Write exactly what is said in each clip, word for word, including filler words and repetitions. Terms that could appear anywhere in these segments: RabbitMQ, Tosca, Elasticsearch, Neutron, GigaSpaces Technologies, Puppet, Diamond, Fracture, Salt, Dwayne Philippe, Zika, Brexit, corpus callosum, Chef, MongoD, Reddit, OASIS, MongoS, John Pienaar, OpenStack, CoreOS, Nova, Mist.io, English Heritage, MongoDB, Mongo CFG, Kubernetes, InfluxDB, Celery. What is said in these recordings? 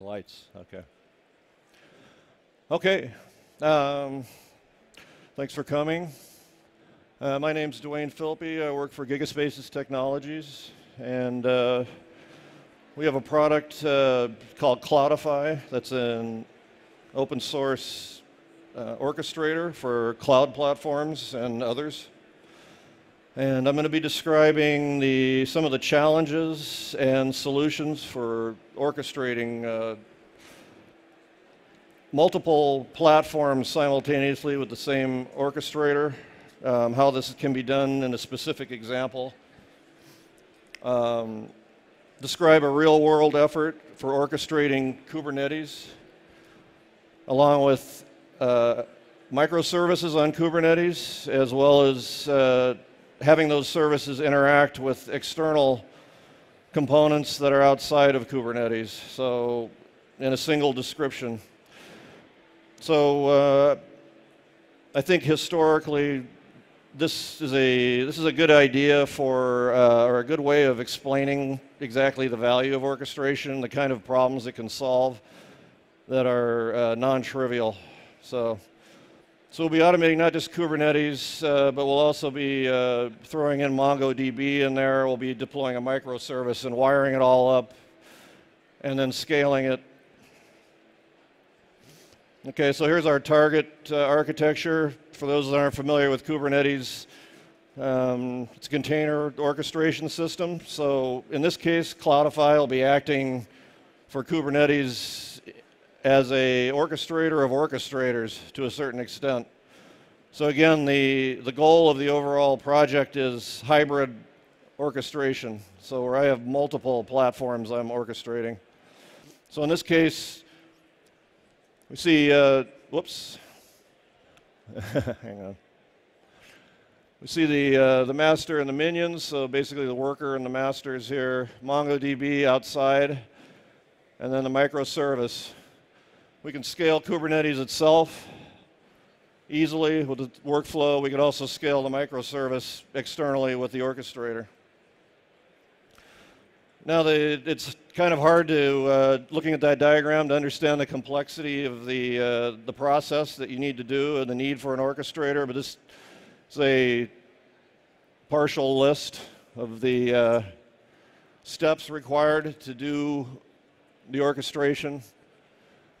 Lights, okay. Okay, um, thanks for coming. Uh, my name's Dwayne Philippe. I work for GigaSpaces Technologies, and uh, we have a product uh, called Cloudify that's an open source uh, orchestrator for cloud platforms and others. And I'm going to be describing the, some of the challenges and solutions for orchestrating uh, multiple platforms simultaneously with the same orchestrator, um, how this can be done in a specific example, um, describe a real-world effort for orchestrating Kubernetes, along with uh, microservices on Kubernetes, as well as uh, having those services interact with external components that are outside of Kubernetes, so in a single description. So uh, I think historically this is a this is a good idea for uh, or a good way of explaining exactly the value of orchestration, the kind of problems it can solve that are uh, non-trivial. So. So we'll be automating not just Kubernetes, uh, but we'll also be uh, throwing in MongoDB in there. We'll be deploying a microservice and wiring it all up and then scaling it. Okay, so here's our target uh, architecture. For those that aren't familiar with Kubernetes, um, it's a container orchestration system. So in this case, Cloudify will be acting for Kubernetes as an orchestrator of orchestrators to a certain extent. So again, the, the goal of the overall project is hybrid orchestration, so where I have multiple platforms I'm orchestrating. So in this case, we see, uh, whoops, hang on. We see the, uh, the master and the minions, so basically the worker and the masters here, MongoDB outside, and then the microservice. We can scale Kubernetes itself easily with the workflow. We can also scale the microservice externally with the orchestrator. Now, the, it's kind of hard to, uh, looking at that diagram, to understand the complexity of the, uh, the process that you need to do and the need for an orchestrator, but this is a partial list of the uh, steps required to do the orchestration.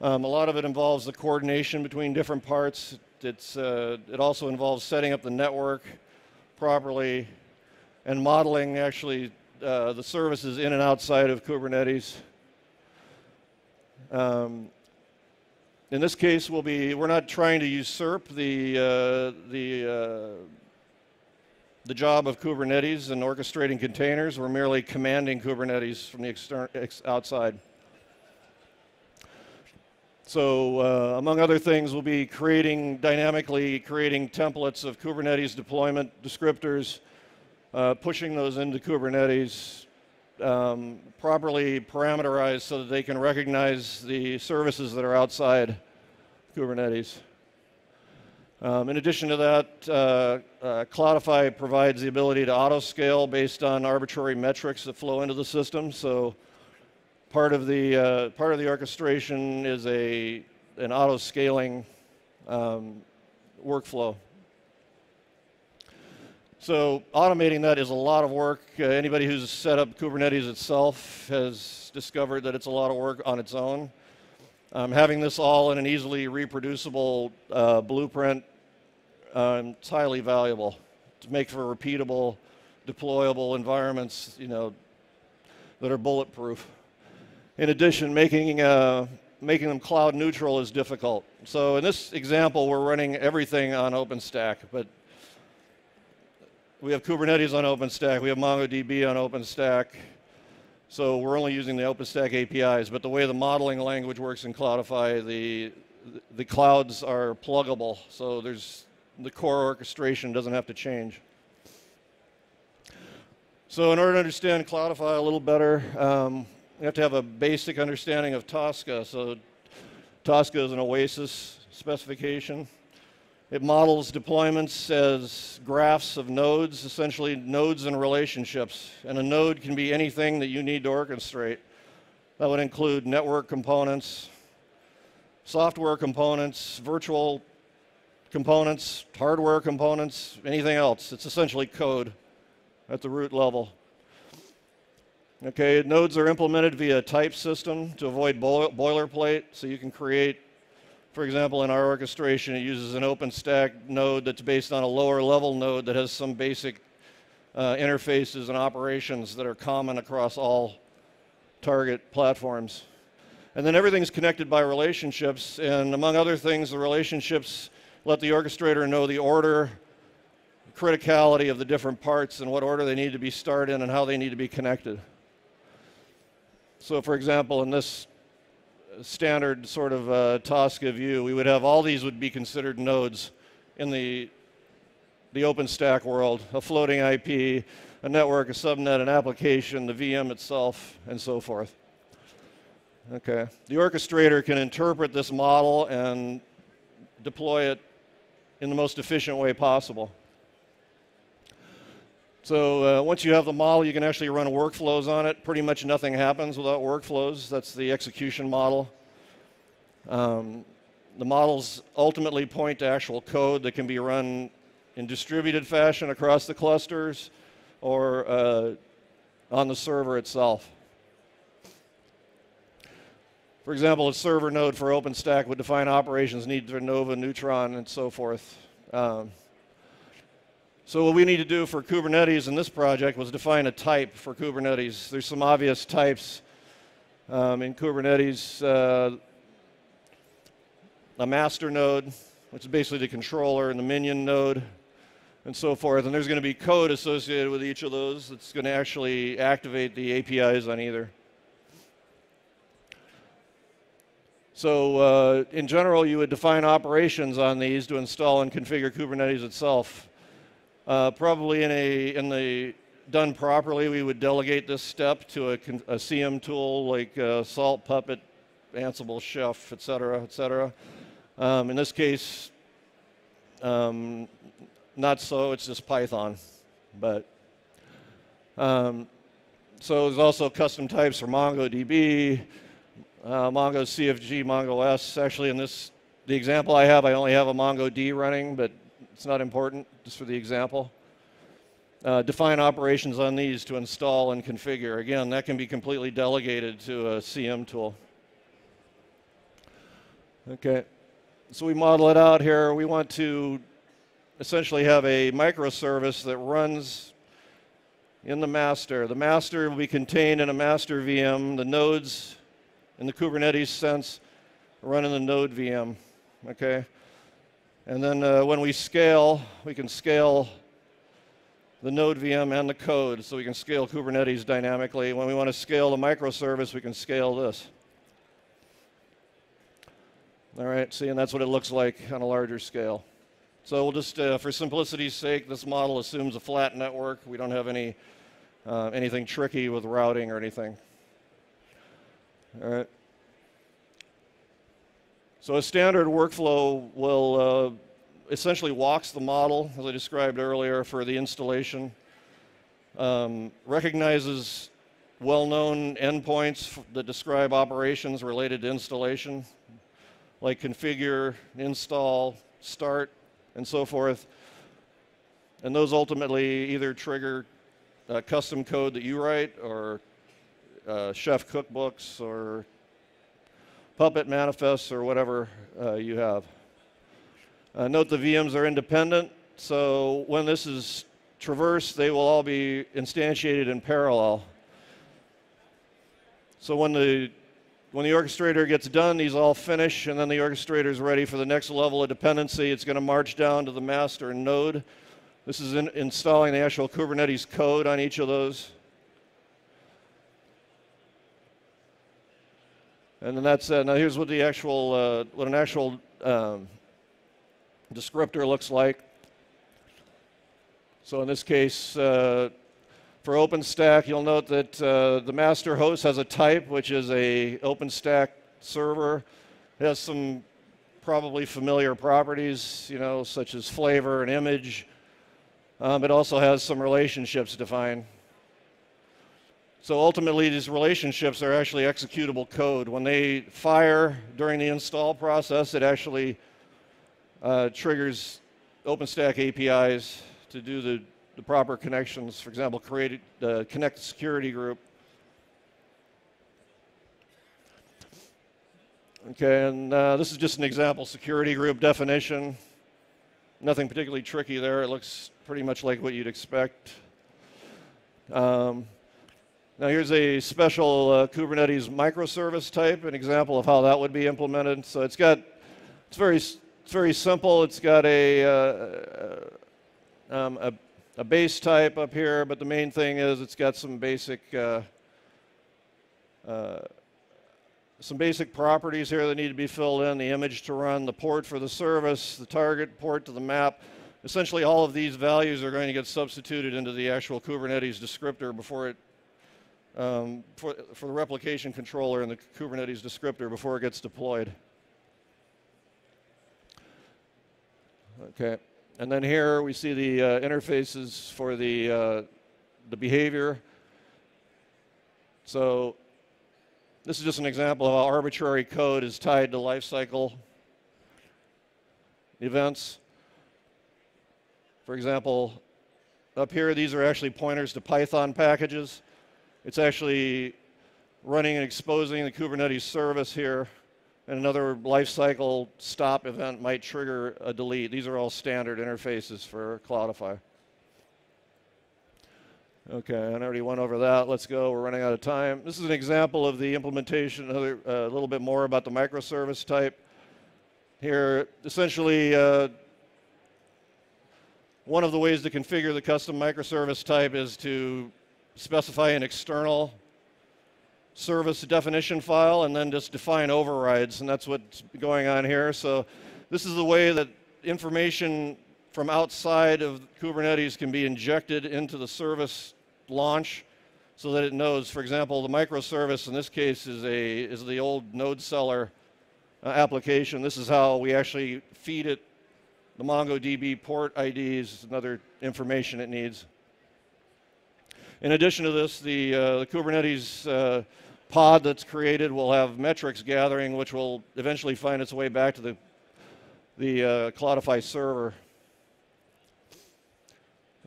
Um, a lot of it involves the coordination between different parts. It's, uh, it also involves setting up the network properly and modeling, actually, uh, the services in and outside of Kubernetes. Um, in this case, we'll be, we're not trying to usurp the, uh, the, uh, the job of Kubernetes and orchestrating containers. We're merely commanding Kubernetes from the external, ex outside. So uh, among other things, we'll be creating, dynamically creating templates of Kubernetes deployment descriptors, uh, pushing those into Kubernetes, um, properly parameterized so that they can recognize the services that are outside Kubernetes. Um, in addition to that, uh, uh, Cloudify provides the ability to auto-scale based on arbitrary metrics that flow into the system. So Part of the uh, part of the orchestration is a an auto scaling um, workflow. So automating that is a lot of work. Uh, anybody who's set up Kubernetes itself has discovered that it's a lot of work on its own. Um, having this all in an easily reproducible uh, blueprint, um, it's highly valuable to make for repeatable, deployable environments, you know, that are bulletproof. In addition, making, uh, making them cloud neutral is difficult. So in this example, we're running everything on OpenStack, but we have Kubernetes on OpenStack, we have MongoDB on OpenStack, so we're only using the OpenStack A P Is, but the way the modeling language works in Cloudify, the, the clouds are pluggable, so there's, the core orchestration doesn't have to change. So in order to understand Cloudify a little better, um, you have to have a basic understanding of Tosca. So Tosca is an OASIS specification. It models deployments as graphs of nodes, essentially nodes and relationships. And a node can be anything that you need to orchestrate. That would include network components, software components, virtual components, hardware components, anything else. It's essentially code at the root level. Okay, nodes are implemented via type system to avoid boil boilerplate. So you can create, for example, in our orchestration, it uses an OpenStack node that's based on a lower level node that has some basic uh, interfaces and operations that are common across all target platforms. And then everything's connected by relationships. And among other things, the relationships let the orchestrator know the order, criticality of the different parts and what order they need to be started in and how they need to be connected. So for example, in this standard sort of uh, Tosca view, we would have all these would be considered nodes in the, the OpenStack world, a floating I P, a network, a subnet, an application, the V M itself, and so forth. Okay. The orchestrator can interpret this model and deploy it in the most efficient way possible. So uh, once you have the model, you can actually run workflows on it. Pretty much nothing happens without workflows. That's the execution model. Um, the models ultimately point to actual code that can be run in distributed fashion across the clusters or uh, on the server itself. For example, a server node for OpenStack would define operations needed for Nova, Neutron, and so forth. Um, So what we need to do for Kubernetes in this project was define a type for Kubernetes. There's some obvious types um, in Kubernetes. Uh, a master node, which is basically the controller, and the minion node, and so forth. And there's going to be code associated with each of those that's going to actually activate the A P Is on either. So uh, in general, you would define operations on these to install and configure Kubernetes itself. Uh, probably in a in the done properly, we would delegate this step to a, a C M tool like uh, Salt, Puppet, Ansible, Chef, et cetera, et cetera. Um, in this case, um, not so. It's just Python. But um, so there's also custom types for MongoDB, uh, Mongo C F G, MongoS. Actually, in this the example I have, I only have a MongoD running, but it's not important, just for the example. Uh, define operations on these to install and configure. Again, that can be completely delegated to a C M tool. Okay, so we model it out here. We want to essentially have a microservice that runs in the master. The master will be contained in a master V M. The nodes, in the Kubernetes sense, run in the node V M. Okay. And then uh, when we scale, we can scale the node V M and the code. So we can scale Kubernetes dynamically. When we want to scale the microservice, we can scale this. All right, see, and that's what it looks like on a larger scale. So we'll just, uh, for simplicity's sake, this model assumes a flat network. We don't have any uh, anything tricky with routing or anything. All right. So a standard workflow will uh, essentially walks the model, as I described earlier, for the installation, um, recognizes well-known endpoints that describe operations related to installation, like configure, install, start, and so forth. And those ultimately either trigger uh, custom code that you write or uh, chef cookbooks or Puppet manifests or whatever uh, you have. Uh, note the V Ms are independent, so when this is traversed, they will all be instantiated in parallel. So when the, when the orchestrator gets done, these all finish, and then the orchestrator is ready for the next level of dependency. It's going to march down to the master node. This is in installing the actual Kubernetes code on each of those. And then that's uh, now here's what the actual uh, what an actual um, descriptor looks like. So in this case, uh, for OpenStack, you'll note that uh, the master host has a type, which is a OpenStack server. It has some probably familiar properties, you know, such as flavor and image. Um, it also has some relationships defined. So ultimately, these relationships are actually executable code. When they fire during the install process, it actually uh, triggers OpenStack A P Is to do the, the proper connections. For example, create uh, connect security group. Okay, and uh, this is just an example security group definition. Nothing particularly tricky there. It looks pretty much like what you'd expect. Um, now here's a special uh, Kubernetes microservice type, an example of how that would be implemented. So it's got, it's very, it's very simple. It's got a, uh, um, a, a base type up here, but the main thing is it's got some basic. Uh, uh, Some basic properties here that need to be filled in, the image to run, the port for the service, the target port to the map. Essentially, all of these values are going to get substituted into the actual Kubernetes descriptor before it, um, for, for the replication controller and the Kubernetes descriptor before it gets deployed. Okay, and then here we see the uh, interfaces for the, uh, the behavior. So this is just an example of how arbitrary code is tied to lifecycle events. For example, up here, these are actually pointers to Python packages. It's actually running and exposing the Kubernetes service here, and another lifecycle stop event might trigger a delete. These are all standard interfaces for Cloudify. Okay, I already went over that. Let's go. We're running out of time. This is an example of the implementation, another, uh, a little bit more about the microservice type. Here, essentially, uh, one of the ways to configure the custom microservice type is to specify an external service definition file and then just define overrides, and that's what's going on here. So this is the way that information from outside of Kubernetes can be injected into the service launch so that it knows, for example, the microservice in this case is, a, is the old node seller uh, application. This is how we actually feed it the MongoDB port I Ds and other information it needs. In addition to this, the, uh, the Kubernetes uh, pod that's created will have metrics gathering, which will eventually find its way back to the, the uh, Cloudify server.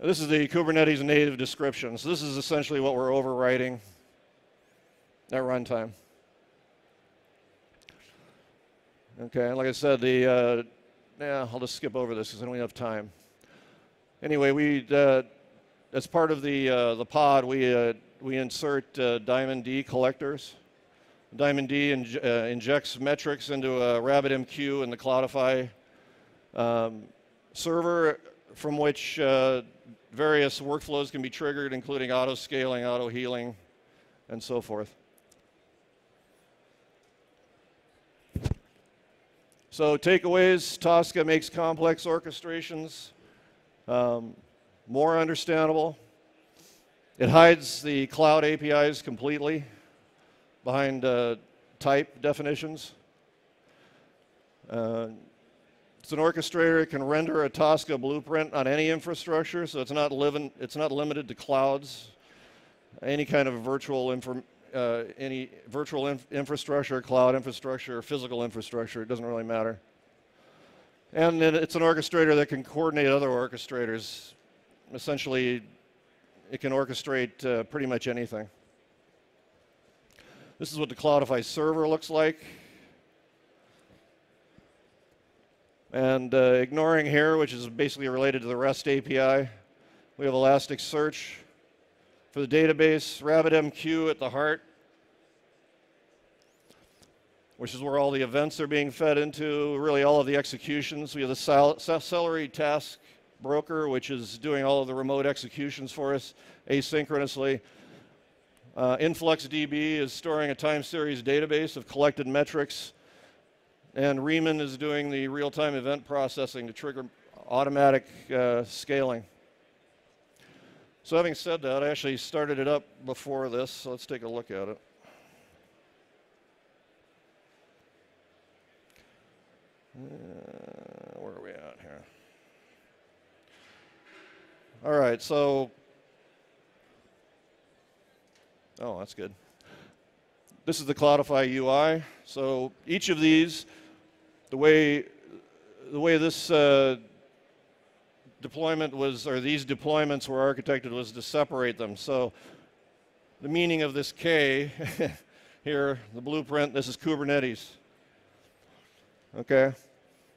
This is the Kubernetes native description. So this is essentially what we're overwriting at runtime. Okay, and like I said, the uh, yeah, I'll just skip over this because I don't have time. Anyway, we uh, as part of the uh, the pod, we uh, we insert uh, Diamond D collectors. Diamond D in, uh, injects metrics into a RabbitMQ in the Cloudify um, server, from which uh, various workflows can be triggered, including auto-scaling, auto-healing, and so forth. So takeaways, Tosca makes complex orchestrations um, more understandable. It hides the cloud A P Is completely behind uh, type definitions. Uh, It's an orchestrator. It can render a Tosca blueprint on any infrastructure, so it's not, living, it's not limited to clouds. Any kind of virtual, inform, uh, any virtual inf infrastructure, cloud infrastructure, physical infrastructure, it doesn't really matter. And it, it's an orchestrator that can coordinate other orchestrators. Essentially, it can orchestrate uh, pretty much anything. This is what the Cloudify server looks like. And uh, ignoring here, which is basically related to the REST A P I, we have Elasticsearch for the database, RabbitMQ at the heart, which is where all the events are being fed into, really all of the executions. We have the Celery task broker, which is doing all of the remote executions for us asynchronously. Uh, InfluxDB is storing a time series database of collected metrics. And Riemann is doing the real-time event processing to trigger automatic uh, scaling. So having said that, I actually started it up before this, so let's take a look at it. Uh, where are we at here? All right, so Oh, that's good. This is the Cloudify U I. So each of these, the way the way this uh, deployment was, or these deployments were architected, was to separate them. So the meaning of this K here, the blueprint, this is Kubernetes. Okay,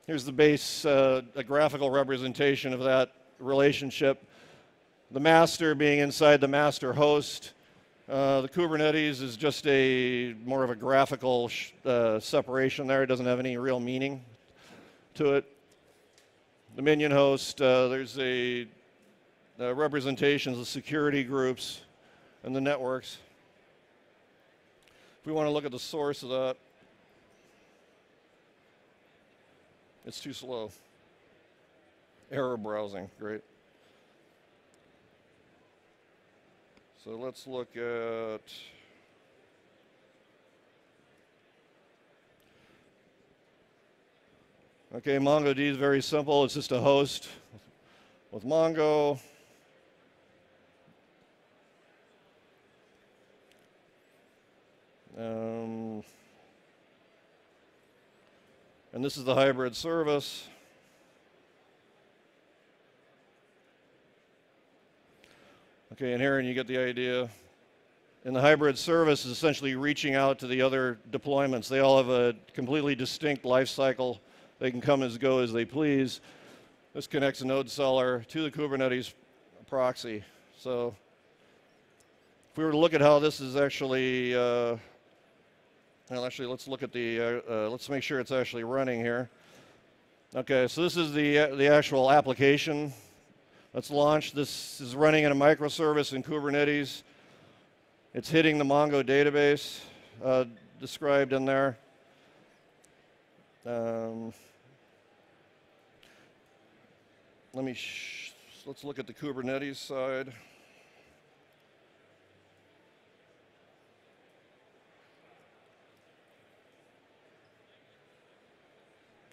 here's the base, uh, a graphical representation of that relationship. The master being inside the master host. Uh, the Kubernetes is just a more of a graphical sh uh, separation there. It doesn't have any real meaning to it. The minion host, uh, there's a uh, representations of security groups and the networks. If we want to look at the source of that, it's too slow. Error browsing, great. So let's look at okay, MongoD is very simple. It's just a host with Mongo. Um, and this is the hybrid service. Okay, and here, and you get the idea. And the hybrid service is essentially reaching out to the other deployments. They all have a completely distinct life cycle. They can come and go as they please. This connects a node seller to the Kubernetes proxy. So if we were to look at how this is actually, uh, well, actually, let's look at the, uh, uh, let's make sure it's actually running here. Okay, so this is the uh, the actual application. Let's launch. This is running in a microservice in Kubernetes. It's hitting the Mongo database uh, described in there. Um, let me sh let's look at the Kubernetes side.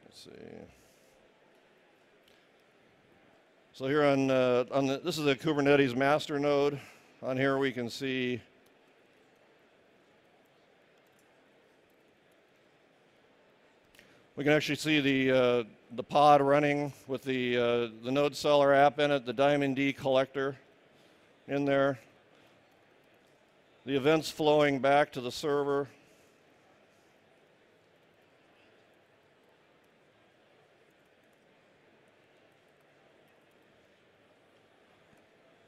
Let's see. So here on, uh, on the, this is the Kubernetes master node. On here we can see we can actually see the uh, the pod running with the uh, the node seller app in it, the Diamond D collector in there, the events flowing back to the server.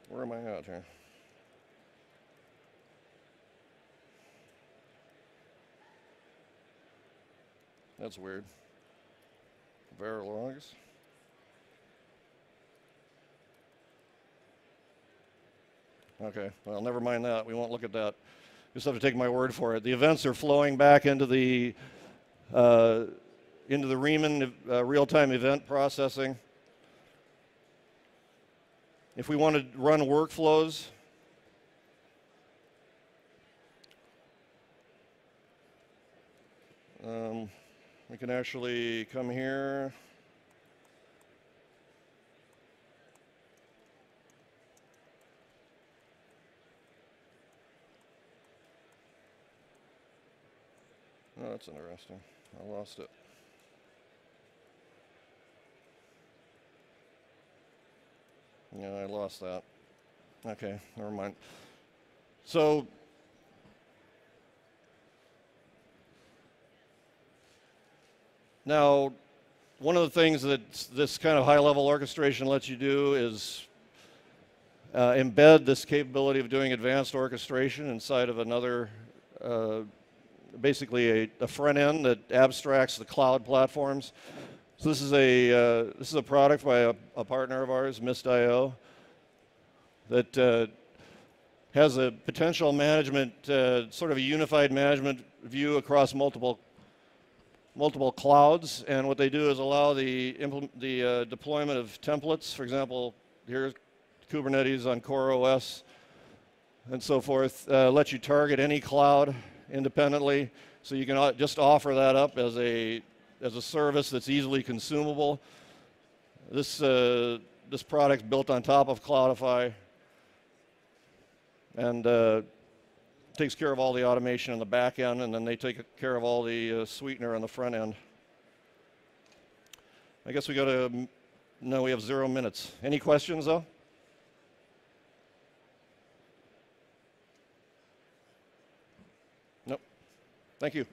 Where am I at here? That's weird. Verillogs. Okay, well, never mind that. We won't look at that. Just have to take my word for it. The events are flowing back into the uh, into the Riemann uh, real-time event processing. If we want to run workflows, um, we can actually come here. Oh, that's interesting. I lost it. Yeah, I lost that. Okay, never mind. So now, one of the things that this kind of high-level orchestration lets you do is uh, embed this capability of doing advanced orchestration inside of another, uh, basically a, a front end that abstracts the cloud platforms. So this is a uh, this is a product by a, a partner of ours, Mist dot i o, that uh, has a potential management, uh, sort of a unified management view across multiple multiple clouds. And what they do is allow the the uh, deployment of templates. For example, here's Kubernetes on CoreOS and so forth. Uh, let you target any cloud independently, so you can just offer that up as a as a service that's easily consumable. This, uh, this product's built on top of Cloudify. And uh, takes care of all the automation in the back end, and then they take care of all the uh, sweetener on the front end. I guess we got to, no, we have zero minutes. Any questions, though? Nope. Thank you.